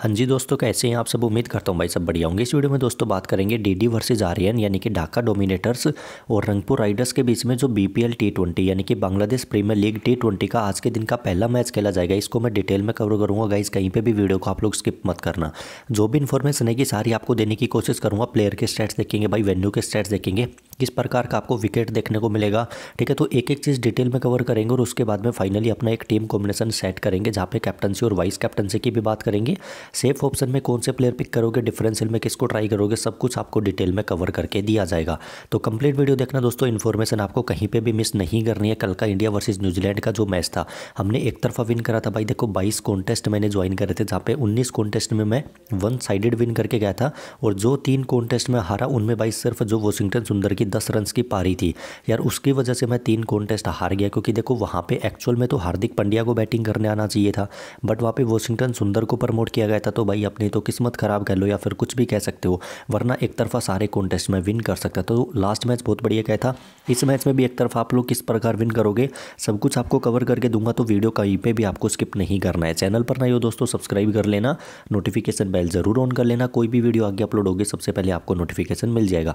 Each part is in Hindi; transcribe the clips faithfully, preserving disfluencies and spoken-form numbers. हाँ जी दोस्तों, कैसे हैं आप सब। उम्मीद करता हूँ भाई सब बढ़िया होंगे। इस वीडियो में दोस्तों बात करेंगे डीडी वर्सेस आरहक यानी कि ढाका डोमिनेटर्स और रंगपुर राइडर्स के बीच में जो बीपीएल टी ट्वेंटी यानी कि Bangladesh premier league T twenty का आज के दिन का पहला मैच खेला जाएगा। इसको मैं डिटेल में कवर करूँगा गाइस, कहीं पर भी वीडियो को आप लोग स्किप मत करना। जो भी इन्फॉर्मेशन है कि सारी आपको देने की कोशिश करूँगा। प्लेयर के स्टैट्स देखेंगे भाई, वेन्यू के स्टैट्स देखेंगे, किस प्रकार का आपको विकेट देखने को मिलेगा, ठीक है। तो एक एक चीज़ डिटेल में कवर करेंगे और उसके बाद में फाइनली अपना एक टीम कॉम्बिनेशन सेट करेंगे जहाँ पे कैप्टनसी और वाइस कैप्टनसी की भी बात करेंगे। सेफ ऑप्शन में कौन से प्लेयर पिक करोगे, डिफरेंशियल में किसको ट्राई करोगे, सब कुछ आपको डिटेल में कवर करके दिया जाएगा। तो कंप्लीट वीडियो देखना दोस्तों, इन्फॉर्मेशन आपको कहीं पर भी मिस नहीं करनी है। कल का इंडिया वर्सेज न्यूजीलैंड का जो मैच था, हमने एक तरफा विन करा था भाई। देखो बाईस कॉन्टेस्ट मैंने ज्वाइन करे थे, जहाँ पे उन्नीस कॉन्टेस्ट में मैं वन साइडेड विन करके गया था और जो तीन कॉन्टेस्ट में हारा उनमें भाई सिर्फ जो वॉशिंगटन सुंदर की दस रन की पारी थी यार, उसकी वजह से मैं तीन कॉन्टेस्ट हार गया। क्योंकि देखो वहाँ पे एक्चुअल में तो हार्दिक पांड्या को बैटिंग करने आना चाहिए था, बट वहाँ पे वॉशिंगटन सुंदर को प्रमोट किया गया था। तो भाई अपनी तो किस्मत खराब कह लो या फिर कुछ भी कह सकते हो, वरना एक तरफा सारे कॉन्टेस्ट में विन कर सकता। तो लास्ट मैच बहुत बढ़िया गया था। इस मैच में भी एक तरफा आप लोग किस प्रकार विन करोगे, सब कुछ आपको कवर करके दूंगा। तो वीडियो कहीं पर भी आपको स्किप नहीं करना है। चैनल पर नहीं हो दोस्तों, सब्सक्राइब कर लेना, नोटिफिकेशन बेल ज़रूर ऑन कर लेना। कोई भी वीडियो आगे अपलोड होगी सबसे पहले आपको नोटिफिकेशन मिल जाएगा।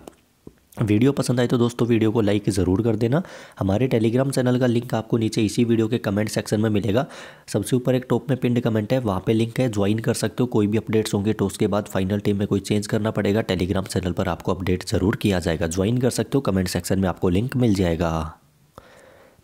वीडियो पसंद आए तो दोस्तों वीडियो को लाइक ज़रूर कर देना। हमारे टेलीग्राम चैनल का लिंक आपको नीचे इसी वीडियो के कमेंट सेक्शन में मिलेगा। सबसे ऊपर एक टॉप में पिंड कमेंट है, वहाँ पे लिंक है, ज्वाइन कर सकते हो। कोई भी अपडेट्स होंगे तो उसके बाद फाइनल टीम में कोई चेंज करना पड़ेगा, टेलीग्राम चैनल पर आपको अपडेट ज़रूर किया जाएगा। ज्वाइन कर सकते हो, कमेंट सेक्शन में आपको लिंक मिल जाएगा।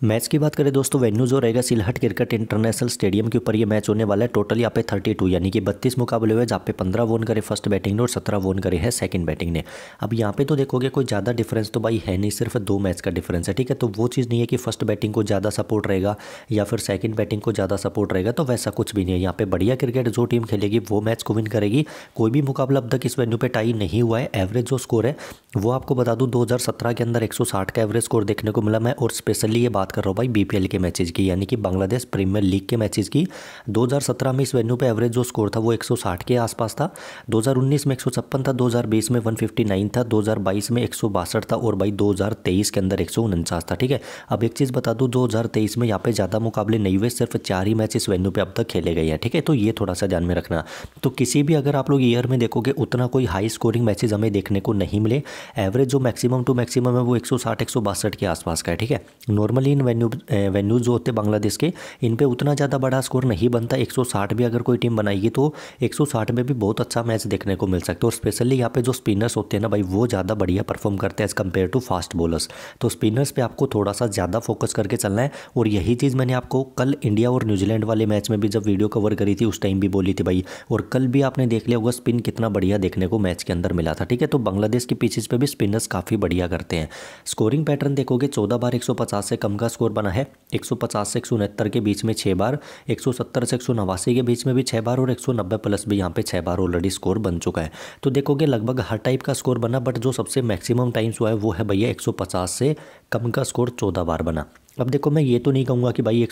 मैच की बात करें दोस्तों, वेन्यू जो रहेगा सिलहट क्रिकेट इंटरनेशनल स्टेडियम के ऊपर ये मैच होने वाला है। टोटल यहाँ पे थर्टी टू यानी कि बत्तीस मुकाबले हुए, जहाँ पे पंद्रह वोन करे फर्स्ट बैटिंग ने और सत्रह वोन करे है सेकंड बैटिंग ने। अब यहाँ पे तो देखोगे कोई ज़्यादा डिफरेंस तो भाई है नहीं, सिर्फ दो मैच का डिफरेंस है, ठीक है। तो वो चीज़ नहीं है कि फर्स्ट बैटिंग को ज़्यादा सपोर्ट रहेगा या फिर सेकेंड बैटिंग को ज़्यादा सपोर्ट रहेगा, तो वैसा कुछ भी नहीं है। यहाँ पर बढ़िया क्रिकेट जो टीम खेलेगी वो मैच को विन करेगी। कोई भी मुकाबला अब तक इस वेन्यू पर टाई नहीं हुआ है। एवरेज जो स्कोर है वो आपको बता दूँ, दो हज़ार सत्रह के अंदर एक सौ साठ का एवरेज स्कोर देखने को मिला। मैं और स्पेशली ये कर रहा हूँ भाई बीपीएल के मैचेज की यानी कि बांग्लादेश प्रीमियर लीग के मैचेज की। दो हज़ार सत्रह में इस वेन्यू पे एवरेज जो स्कोर था वो एक सौ साठ के आसपास था, दो हज़ार उन्नीस में एक सौ छप्पन था, दो हज़ार बीस में एक सौ उनसठ था, दो हज़ार बाईस में एक सौ बासठ था और भाई दो हज़ार तेईस के अंदर एक सौ उनचास था, ठीक है। अब एक चीज़ बता दूँ, दो हज़ार तेईस में यहाँ पे ज़्यादा मुकाबले नहीं हुए, सिर्फ चार ही मैच इस वेन्यू पर अब तक खेले गए हैं, ठीक है। तो ये थोड़ा सा ध्यान में रखना। तो किसी भी अगर आप लोग ईयर में देखोगे उतना कोई हाई स्कोरिंग मैचेज हमें देखने को नहीं मिले। एवरेज जो मैक्सिमम टू मैक्सिमम है वो एक सौ साठ एक सौ बासठ के आसपास का है, ठीक है। नॉर्मली इन वेन्यू वेन्यूज जो होते बांग्लादेश के, इन पे उतना ज़्यादा बड़ा स्कोर नहीं बनता। एक सौ साठ भी अगर कोई टीम बनाएगी तो एक सौ साठ में भी बहुत अच्छा मैच देखने को मिल सकता है। और स्पेशली यहाँ पे जो स्पिनर्स होते हैं ना भाई, वो ज़्यादा बढ़िया परफॉर्म करते हैं as compare to fast bowlers. तो स्पिनर्स पे आपको थोड़ा सा ज़्यादा फोकस करके चलना है। और यही चीज़ मैंने आपको कल इंडिया और न्यूजीलैंड वाले मैच में भी जब वीडियो कवर करी थी उस टाइम भी बोली थी भाई, और कल भी आपने देख लिया होगा स्पिन कितना बढ़िया देखने को मैच के अंदर मिला था, ठीक है। तो बांग्लादेश के पिचेस पे भी स्पिनर्स काफ़ी बढ़िया करते हैं। स्कोरिंग पैटर्न देखोगे चौदह बार एक सौ पचास से कम का स्कोर बना है, एक सौ पचास से एक सौ उनहत्तर के बीच में छह बार, एक सौ सत्तर से एक सौ नवासी के बीच में भी छह बार और एक सौ नब्बे प्लस भी यहाँ पे छह बार ऑलरेडी स्कोर बन चुका है। तो देखोगे लगभग हर टाइप का स्कोर बना, बट जो सबसे मैक्सिमम टाइम्स हुआ है वो है भैया एक सौ पचास से कम का स्कोर चौदह बार बना। अब देखो मैं ये तो नहीं कहूँगा कि भाई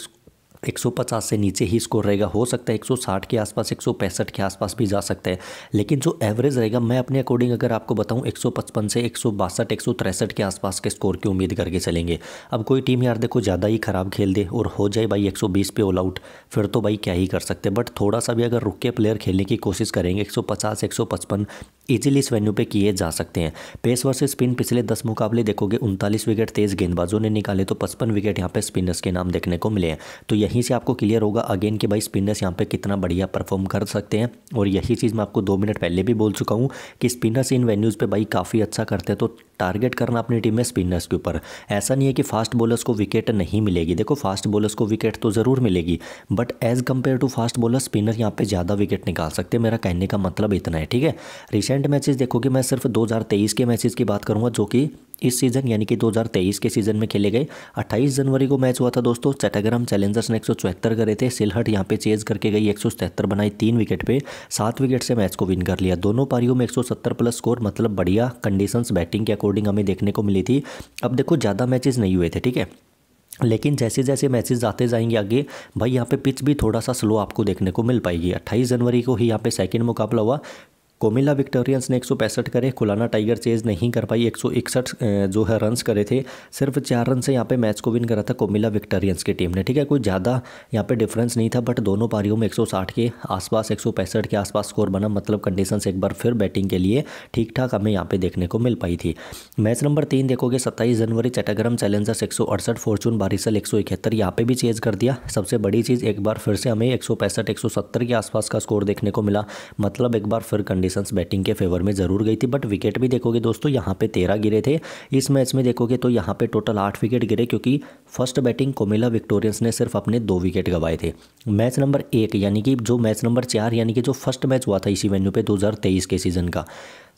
एक सौ पचास से नीचे ही स्कोर रहेगा, हो सकता है एक सौ साठ के आसपास एक सौ पैंसठ के आसपास भी जा सकता है, लेकिन जो एवरेज रहेगा मैं अपने अकॉर्डिंग अगर आपको बताऊं एक सौ पचपन से एक सौ बासठ एक सौ तिरसठ के आसपास के स्कोर की उम्मीद करके चलेंगे। अब कोई टीम यार देखो ज़्यादा ही ख़राब खेल दे और हो जाए भाई एक सौ बीस पे ऑल आउट, फिर तो भाई क्या ही कर सकते। बट थोड़ा सा भी अगर रुक के प्लेयर खेलने की कोशिश करेंगे एक सौ पचास एक सौ पचपन ईजिली इस वेन्यू पे किए जा सकते हैं। पेस वर्सेस स्पिन पिछले दस मुकाबले देखोगे उनतालीस विकेट तेज़ गेंदबाजों ने निकाले तो पचपन विकेट यहाँ पे स्पिनर्स के नाम देखने को मिले हैं। तो यहीं से आपको क्लियर होगा अगेन कि भाई स्पिनर्स यहाँ पे कितना बढ़िया परफॉर्म कर सकते हैं। और यही चीज़ मैं आपको दो मिनट पहले भी बोल चुका हूँ कि स्पिनर्स इन वेन्यूज़ पे भाई काफ़ी अच्छा करते हैं। तो टारगेट करना अपनी टीम में स्पिनर्स के ऊपर। ऐसा नहीं है कि फास्ट बॉलर्स को विकेट नहीं मिलेगी, देखो फास्ट बॉलर्स को विकेट तो ज़रूर मिलेगी, but as compare to fast bowler spinner यहाँ पर ज़्यादा विकेट निकाल सकते हैं। मेरा कहने का मतलब इतना है, ठीक है। रिसेंट मैचेज़ देखोगे मैं सिर्फ दो हज़ार तेईस के मैचेज़ की बात करूँगा जो कि इस सीज़न यानी कि दो हज़ार तेईस के सीज़न में खेले गए। अट्ठाईस जनवरी को मैच हुआ था दोस्तों, चट्टग्राम चैलेंजर्स ने एक सौ चौहत्तर करे थे, सिलहट यहाँ पे चेज करके गई एक सौ सतहत्तर बनाई तीन विकेट पे, सात विकेट से मैच को विन कर लिया। दोनों पारियों में एक सौ सत्तर प्लस स्कोर, मतलब बढ़िया कंडीशंस बैटिंग के अकॉर्डिंग हमें देखने को मिली थी। अब देखो ज़्यादा मैचेज़ नहीं हुए थे, ठीक है, लेकिन जैसे जैसे मैचेस आते जाएंगे आगे भाई यहाँ पे पिच भी थोड़ा सा स्लो आपको देखने को मिल पाएगी। अट्ठाईस जनवरी को ही यहाँ पर सेकेंड मुकाबला हुआ, कोमिला विक्टोरियंस ने एक सौ पैंसठ करे, खुलाना टाइगर चेज नहीं कर पाई, एक सौ इकसठ जो है रन्स करे थे, सिर्फ चार रन से यहाँ पे मैच को विन करा था कोमिला विक्टोरियंस की टीम ने। ठीक है, कोई ज़्यादा यहाँ पे डिफरेंस नहीं था, बट दोनों पारियों में एक सौ साठ के आसपास, एक सौ पैंसठ के आसपास स्कोर बना, मतलब कंडीशंस एक बार फिर बैटिंग के लिए ठीक ठाक हमें यहाँ पे देखने को मिल पाई थी। मैच नंबर तीन देखोगे सत्ताईस जनवरी चट्टग्राम चैलेंजर्स एक सौ अड़सठ फॉर्चून बारिसल एक सौ इकहत्तर, यहाँ पे भी चेज कर दिया। सबसे बड़ी चीज़ एक बार फिर से हमें एक सौ पैंसठ एक सौ सत्तर के आसपास का स्कोर देखने को मिला, मतलब एक बार फिर कंडीशंस बैटिंग के फेवर में जरूर गई थी। बट विकेट भी देखोगे दोस्तों यहाँ पे तेरह गिरे थे इस मैच में, देखोगे तो यहाँ पे टोटल आठ विकेट गिरे, क्योंकि फर्स्ट बैटिंग कोमिला विक्टोरियंस ने सिर्फ अपने दो विकेट गंवाए थे। मैच नंबर एक यानी कि जो मैच नंबर चार यानी कि जो फर्स्ट मैच हुआ था इसी वेन्यू पे दो हज़ार तेईस के सीजन का,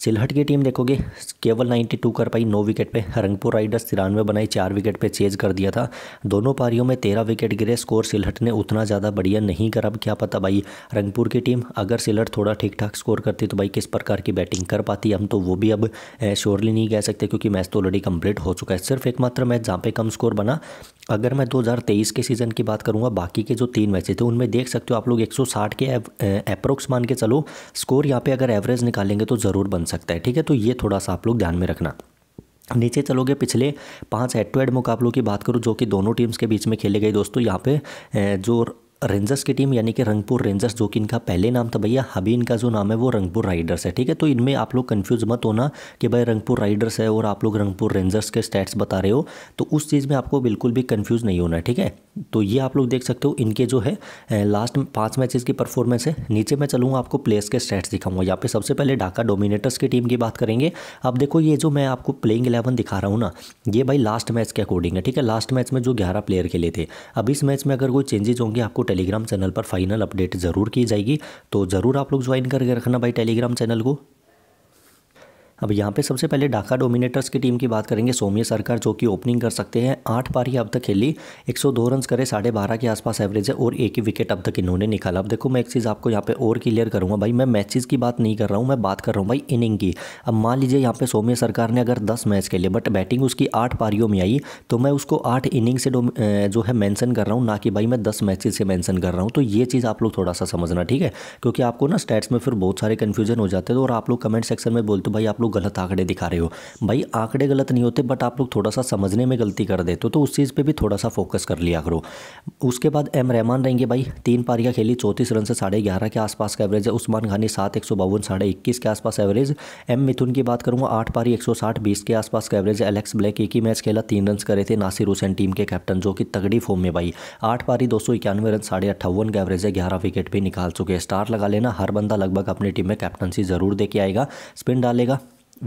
सिलहट की टीम देखोगे केवल बानवे कर पाई नौ विकेट पे, रंगपुर राइडर्स तिरानवे बनाई चार विकेट पे चेज कर दिया था। दोनों पारियों में तेरह विकेट गिरे, स्कोर सिलहट ने उतना ज़्यादा बढ़िया नहीं करा। अब क्या पता भाई रंगपुर की टीम अगर सिलहट थोड़ा ठीक ठाक स्कोर करती तो भाई किस प्रकार की बैटिंग कर पाती, हम तो वो भी अब श्योरली नहीं कह सकते क्योंकि मैच तो ऑलरेडी कंप्लीट हो चुका है। सिर्फ एकमात्र मैच जहाँ पे कम स्कोर बना, अगर मैं दो हज़ार तेईस के सीज़न की बात करूँगा, बाकी के जो तीन मैचेस थे उनमें देख सकते हो आप लोग एक सौ साठ के अप्रोक्स मान के चलो स्कोर, यहाँ पे अगर एवरेज निकालेंगे तो ज़रूर बन सकता है। ठीक है, तो ये थोड़ा सा आप लोग ध्यान में रखना। नीचे चलोगे पिछले पाँच हेड टू हेड मुकाबलों की बात करूँ जो कि दोनों टीम्स के बीच में खेले गए दोस्तों, यहाँ पे जो रेंजर्स की टीम यानी कि रंगपुर रेंजर्स जो कि इनका पहले नाम था भैया, अभी इनका जो नाम है वो रंगपुर राइडर्स है। ठीक है, तो इनमें आप लोग कंफ्यूज मत होना कि भाई रंगपुर राइडर्स है और आप लोग रंगपुर रेंजर्स के स्टैट्स बता रहे हो, तो उस चीज़ में आपको बिल्कुल भी कंफ्यूज नहीं होना है। ठीक है, तो ये आप लोग देख सकते हो इनके जो है लास्ट पाँच मैचेस की परफॉर्मेंस है। नीचे मैं चलूँगा आपको प्लेयर्स के स्टैट्स दिखाऊंगा। यहाँ पे सबसे पहले ढाका डोमिनेटर्स की टीम की बात करेंगे। अब देखो ये जो मैं आपको प्लेइंग इलेवन दिखा रहा हूँ ना, ये भाई लास्ट मैच के अकॉर्डिंग है। ठीक है, लास्ट मैच में जो ग्यारह प्लेयर खेले थे, अब इस मैच में अगर कोई चेंजेज होंगे आपको टेलीग्राम चैनल पर फाइनल अपडेट ज़रूर की जाएगी, तो ज़रूर आप लोग ज्वाइन करके रखना भाई टेलीग्राम चैनल को। अब यहाँ पे सबसे पहले ढाका डोमिनेटर्स की टीम की बात करेंगे। सोमिया सरकार जो कि ओपनिंग कर सकते हैं, आठ पारी अब तक खेली, एक सौ दो रन करे, साढ़े बारह के आसपास एवरेज है और एक ही विकेट अब तक इन्होंने निकाला। अब देखो मैं एक चीज़ आपको यहाँ पे और क्लियर करूँगा भाई, मैं मैचेस की बात नहीं कर रहा हूँ, मैं बात कर रहा हूँ भाई इनिंग की। अब मान लीजिए यहाँ पर सोमिया सरकार ने अगर दस मैच खेले बट बैटिंग उसकी आठ पारियों में आई, तो मैं उसको आठ इनिंग से जो है मैंसन कर रहा हूँ, ना कि भाई मैं दस मैचेज से मैंसन कर रहा हूँ। तो ये चीज़ आप लोग थोड़ा सा समझना, ठीक है, क्योंकि आपको ना स्टैट्स में फिर बहुत सारे कन्फ्यूजन हो जाते हैं और आप लोग कमेंट सेक्शन में बोलते हो भाई आप लोग गलत आंकड़े दिखा रहे हो। भाई आंकड़े गलत नहीं होते बट आप लोग थोड़ा सा समझने में गलती कर देते हो, तो उस चीज़ पे भी थोड़ा सा फोकस कर लिया करो। उसके बाद एम रहमान रहेंगे भाई, तीन पारियां खेली, चौंतीस रन से साढ़े ग्यारह के आसपास का एवरेज है। उस्मान खानी सात, एक सौ बावन साढ़े इक्कीस के आसपास एवरेज। एम मिथुन की बात करूँगा, आठ पारी एक सौ साठ बीस के आसपास का एवरेज है। एलेक्स ब्लैक एक ही मैच खेला, तीन रन करे थे, नासिर हुसैन टीम के कैप्टन जो कि तगड़ी फॉर्म में भाई, आठ पारी दो सौ इक्यानवे रन साढ़े अट्ठावन का एवरेज है, ग्यारह विकेट भी निकाल चुके हैं। स्टार लगा लेना, हर बंदा लगभग अपनी टीम में कैप्टनसी जरूर देके आएगा, स्पिन डालेगा,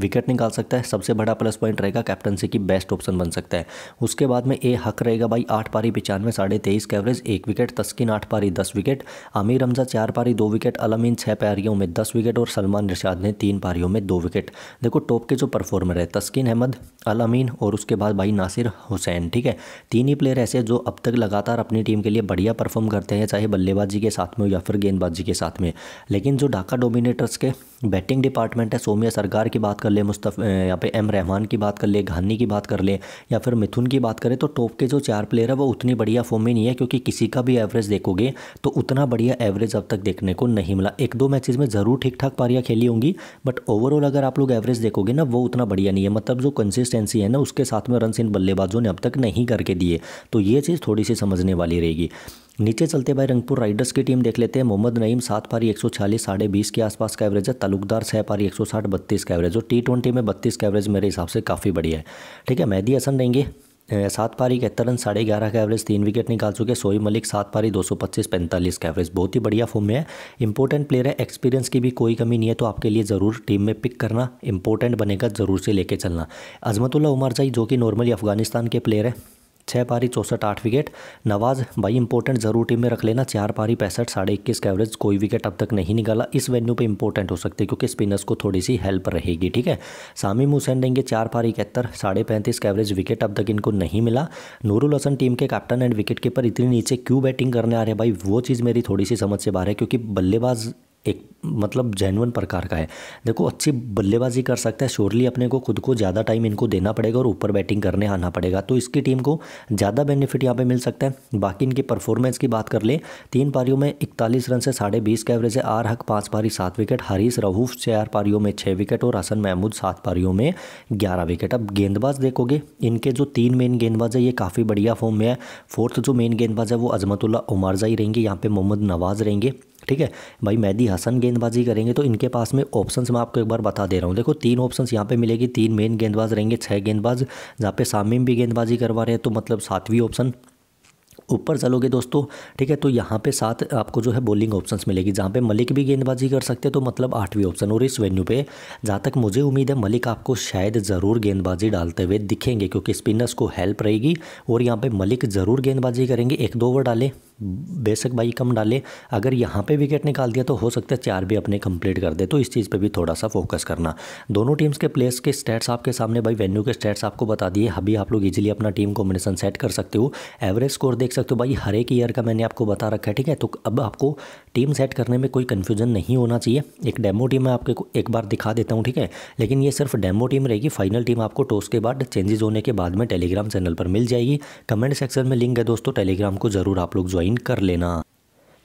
विकेट निकाल सकता है, सबसे बड़ा प्लस पॉइंट रहेगा, कैप्टनसी की बेस्ट ऑप्शन बन सकता है। उसके बाद में ए हक रहेगा भाई, आठ पारी पचानवे साढ़े तेईस का एवरेज, एक विकेट। तस्किन आठ पारी दस विकेट, आमिर रमजा चार पारी दो विकेट, अलमीन छः पारियों में दस विकेट और सलमान इरशाद ने तीन पारियों में दो विकेट। देखो टॉप के जो परफॉर्मर है तस्किन अहमद, अलमीन और उसके बाद भाई नासिर हुसैन। ठीक है, तीन ही प्लेयर ऐसे जो अब तक लगातार अपनी टीम के लिए बढ़िया परफॉर्म करते हैं, चाहे बल्लेबाजी के साथ में हो या फिर गेंदबाजी के साथ में। लेकिन जो ढाका डोमिनेटर्स के बैटिंग डिपार्टमेंट है, सोमिया सरकार की बात कर ले, मुस्तफ यहाँ पे एम रहमान की बात कर ले, घानी की बात कर ले या फिर मिथुन की बात करें, तो टॉप के जो चार प्लेयर है वो उतनी बढ़िया फॉर्म में नहीं है, क्योंकि किसी का भी एवरेज देखोगे तो उतना बढ़िया एवरेज अब तक देखने को नहीं मिला। एक दो मैचेस में ज़रूर ठीक ठाक पारियाँ खेली होंगी बट ओवरऑल अगर आप लोग एवरेज देखोगे ना वो उतना बढ़िया नहीं है, मतलब जो कंसिस्टेंसी है ना उसके साथ में रन इन बल्लेबाजों ने अब तक नहीं करके दिए, तो ये चीज़ थोड़ी सी समझने वाली रहेगी। नीचे चलते भाई रंगपुर राइडर्स की टीम देख लेते हैं। मोहम्मद नईम सात पारी एक सौ चालीस साढ़े बीस के आसपास का एवरेज है, तालुकदार छः पारी एक सौ साठ बत्तीस का एवरेज, और टी ट्वेंटी में बत्तीस का एवरेज मेरे हिसाब से काफ़ी बढ़िया है। ठीक है, मेहदी हसन रहेंगे सात पारी इकहत्तर रन साढ़े ग्यारह का एवरेज, तीन विकेट निकाल चुके। सोई मलिक सात पारी दो सौ पच्चीस पैंतालीस का एवरेज, बहुत ही बढ़िया फॉर्म में है, इंपॉर्टेंट प्लेयर है, एक्सपीरियंस की भी कोई कमी नहीं है, तो आपके लिए ज़रूर टीम में पिक करना, इंपॉर्टेंट बनेगा, ज़रूर से लेके चलना। अजमतुल्लाह ओमरज़ई जो कि नॉर्मली अफगानिस्तान के प्लेयर है, छः पारी चौंसठ आठ विकेट। नवाज भाई इंपॉर्टेंट ज़रूर टीम में रख लेना, चार पारी पैंसठ साढ़े इक्कीस का एवरेज, कोई विकेट अब तक नहीं निकाला, इस वेन्यू पे इंपॉर्टेंट हो सकते हैं क्योंकि स्पिनर्स को थोड़ी सी हेल्प रहेगी। ठीक है, सामी हु हुसैन रहेंगे चार पारी इकहत्तर साढ़े पैंतीस का एवरेज, विकेट अब तक इनको नहीं मिला। नूरुल हसन टीम के कैप्टन एंड विकेट कीपर, इतनी नीचे क्यों बैटिंग करने आ रहे भाई, वो चीज़ मेरी थोड़ी सी समझ से बाहर है, क्योंकि बल्लेबाज एक मतलब जेन्युइन प्रकार का है। देखो अच्छी बल्लेबाजी कर सकता है, श्योरली अपने को खुद को ज़्यादा टाइम इनको देना पड़ेगा और ऊपर बैटिंग करने आना पड़ेगा, तो इसकी टीम को ज़्यादा बेनिफिट यहाँ पे मिल सकता है। बाकी इनकी परफॉर्मेंस की बात कर लें, तीन पारियों में इकतालीस रन से साढ़े बीस का एवरेज है। आरहक पाँच पारी सात विकेट, हारिस रऊफ चार पारियों में छः विकेट और हसन महमूद सात पारियों में ग्यारह विकेट। अब गेंदबाज देखोगे, इनके जो तीन मेन गेंदबाज है ये काफ़ी बढ़िया फॉर्म में है। फोर्थ जो मेन गेंदबाज है वो अजमतुल्लाह ओमरज़ई रहेंगे, यहाँ पे मोहम्मद नवाज रहेंगे, ठीक है भाई, मेहदी हसन गेंदबाजी करेंगे। तो इनके पास में ऑप्शंस मैं आपको एक बार बता दे रहा हूँ, देखो तीन ऑप्शंस यहाँ पे मिलेगी, तीन मेन गेंदबाज रहेंगे, छह गेंदबाज, जहाँ पे सामीम भी गेंदबाजी करवा रहे हैं, तो मतलब सातवीं ऑप्शन। ऊपर चलोगे दोस्तों, ठीक है, तो यहाँ पे साथ आपको जो है बॉलिंग ऑप्शंस मिलेगी, जहाँ पे मलिक भी गेंदबाजी कर सकते हैं, तो मतलब आठवीं ऑप्शन। और इस वेन्यू पे जहाँ तक मुझे उम्मीद है मलिक आपको शायद ज़रूर गेंदबाजी डालते हुए दिखेंगे, क्योंकि स्पिनर्स को हेल्प रहेगी और यहाँ पे मलिक ज़रूर गेंदबाजी करेंगे। एक दो ओवर डाले बेशक भाई, कम डाले, अगर यहाँ पे विकेट निकाल दिया तो हो सकता है चार भी अपने कंप्लीट कर दे, तो इस चीज़ पे भी थोड़ा सा फोकस करना। दोनों टीम्स के प्लेयर्स के स्टैट्स आपके सामने भाई, वेन्यू के स्टैट्स आपको बता दिए, अभी आप लोग इजीली अपना टीम कॉम्बिनेशन सेट कर सकते हो, एवरेज स्कोर देख सकते हो भाई, हर एक ईयर का मैंने आपको बता रखा है, ठीक है। तो अब आपको टीम सेट करने में कोई कन्फ्यूजन नहीं होना चाहिए। एक डेमो टीम मैं आपको एक बार दिखा देता हूँ, ठीक है, लेकिन ये सिर्फ डेमो टीम रहेगी, फाइनल टीम आपको टॉस के बाद चेंजेस होने के बाद में टेलीग्राम चैनल पर मिल जाएगी। कमेंट सेक्शन में लिंक है दोस्तों, टेलीग्राम को ज़रूर आप लोग ज्वाइन कर लेना।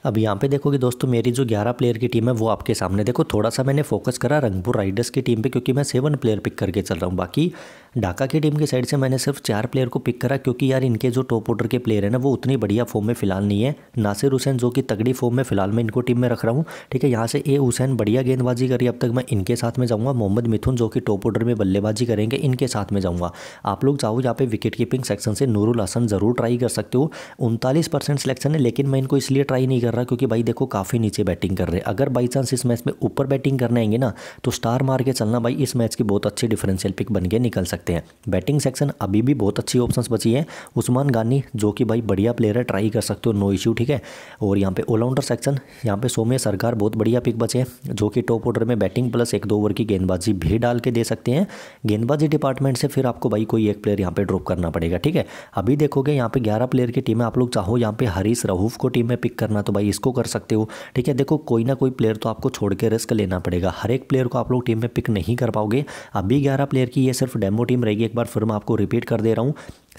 अब यहाँ पे देखोगे दोस्तों, मेरी जो ग्यारह प्लेयर की टीम है वो आपके सामने, देखो थोड़ा सा मैंने फोकस करा रंगपुर राइडर्स की टीम पे, क्योंकि मैं सेवन प्लेयर पिक करके चल रहा हूँ। बाकी ढाका की टीम की साइड से मैंने सिर्फ चार प्लेयर को पिक करा, क्योंकि यार इनके जो टॉप ऑर्डर के प्लेयर है ना वो उतनी बढ़िया फॉर्म में फिलहाल नहीं है। नासिर हुसैन जो कि तगड़ी फॉर्म में फिलहाल मैं इनको टीम में रख रहा हूँ, ठीक है, यहाँ से ए हुसैन बढ़िया गेंदबाजी करी अब तक, मैं इनके साथ में जाऊँगा। मोहम्मद मिथुन जो कि टॉप ऑर्डर में बल्लेबाजी करेंगे, इनके साथ में जाऊँगा। आप लोग चाहो यहाँ पे विकेट कीपिंग सेक्शन से नूरुल हसन ज़रूर ट्राई कर सकते हो, उनतालीस परसेंट सिलेक्शन है, लेकिन मैं इनको इसलिए ट्राई नहीं कर रहा क्योंकि भाई देखो काफ़ी नीचे बैटिंग कर रहे हैं। अगर बाई चांस इस मैच में ऊपर बैटिंग करने आएंगे ना तो स्टार मार के चलना भाई, इस मैच की बहुत अच्छी डिफरेंशियल पिक बन के निकल सकते हैं। बैटिंग सेक्शन अभी भी बहुत अच्छी ऑप्शंस बची हैं, उस्मान खानी जो कि भाई बढ़िया प्लेयर है, ट्राई कर सकते हो, नो इश्यू, ठीक है। और यहाँ पे ऑलराउंडर सेक्शन, यहाँ पे सोमिया सरकार बहुत बढ़िया पिक बचे हैं, जो कि टॉप ऑर्डर में बैटिंग प्लस एक दो ओवर की गेंदबाजी भी डाल के दे सकते हैं। गेंदबाजी डिपार्टमेंट से फिर आपको भाई कोई एक प्लेयर यहाँ पे ड्रॉप करना पड़ेगा, ठीक है। अभी देखोगे यहाँ पे ग्यारह प्लेयर की टीम है, आप लोग चाहो यहाँ पे हारिस रऊफ को टीम में पिक करना तो भाई इसको कर सकते हो, ठीक है। देखो कोई ना कोई प्लेयर तो आपको छोड़ के रिस्क लेना पड़ेगा, हर एक प्लेयर को आप लोग टीम में पिक नहीं कर पाओगे। अभी ग्यारह प्लेयर की ये सिर्फ डेमो टीम रहेगी, एक बार फिर मैं आपको रिपीट कर दे रहा हूँ।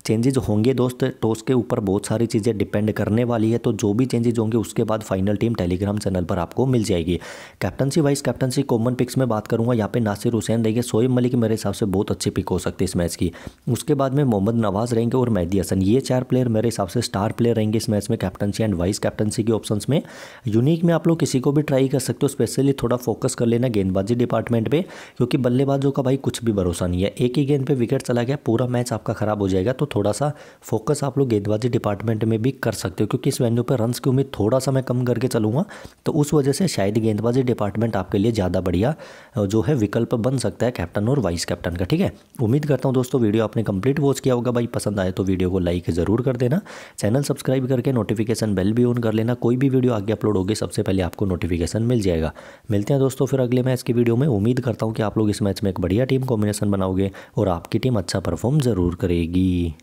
चेंजेज होंगे दोस्त, टॉस के ऊपर बहुत सारी चीज़ें डिपेंड करने वाली है, तो जो भी चेंजेज होंगे उसके बाद फाइनल टीम टेलीग्राम चैनल पर आपको मिल जाएगी। Captaincy wise captaincy common picks में बात करूंगा, यहाँ पे नासिर हुसैन रहेंगे, सोई मलिक मेरे हिसाब से बहुत अच्छी पिक हो सकती है इस मैच की। उसके बाद में मोहम्मद नवाज रहेंगे और मेहदी हसन, ये चार प्लेयर मेरे हिसाब से स्टार प्लेयर रहेंगे इस मैच में कैप्टनसी एंड वाइस कैप्टनसी के ऑप्शन में। यूनिक में आप लोग किसी को भी ट्राई कर सकते हो, स्पेशली थोड़ा फोकस कर लेना गेंदबाजी डिपार्टमेंट पर, क्योंकि बल्लेबाजों का भाई कुछ भी भरोसा नहीं है, एक ही गेंद पर विकेट चला गया पूरा मैच आपका खराब हो जाएगा। तो थोड़ा सा फोकस आप लोग गेंदबाजी डिपार्टमेंट में भी कर सकते हो, क्योंकि इस वेन्यू पर रन्स की उम्मीद थोड़ा सा मैं कम करके चलूँगा, तो उस वजह से शायद गेंदबाजी डिपार्टमेंट आपके लिए ज़्यादा बढ़िया जो है विकल्प बन सकता है कैप्टन और वाइस कैप्टन का, ठीक है। उम्मीद करता हूँ दोस्तों वीडियो आपने कंप्लीट वॉच किया होगा भाई, पसंद आए तो वीडियो को लाइक ज़रूर कर देना, चैनल सब्सक्राइब करके नोटिफिकेशन बेल भी ऑन कर लेना, कोई भी वीडियो आगे अपलोड होगी सबसे पहले आपको नोटिफिकेशन मिल जाएगा। मिलते हैं दोस्तों फिर अगले मैच की वीडियो में, उम्मीद करता हूँ कि आप लोग इस मैच में एक बढ़िया टीम कॉम्बिनेशन बनाओगे और आपकी टीम अच्छा परफॉर्म ज़रूर करेगी।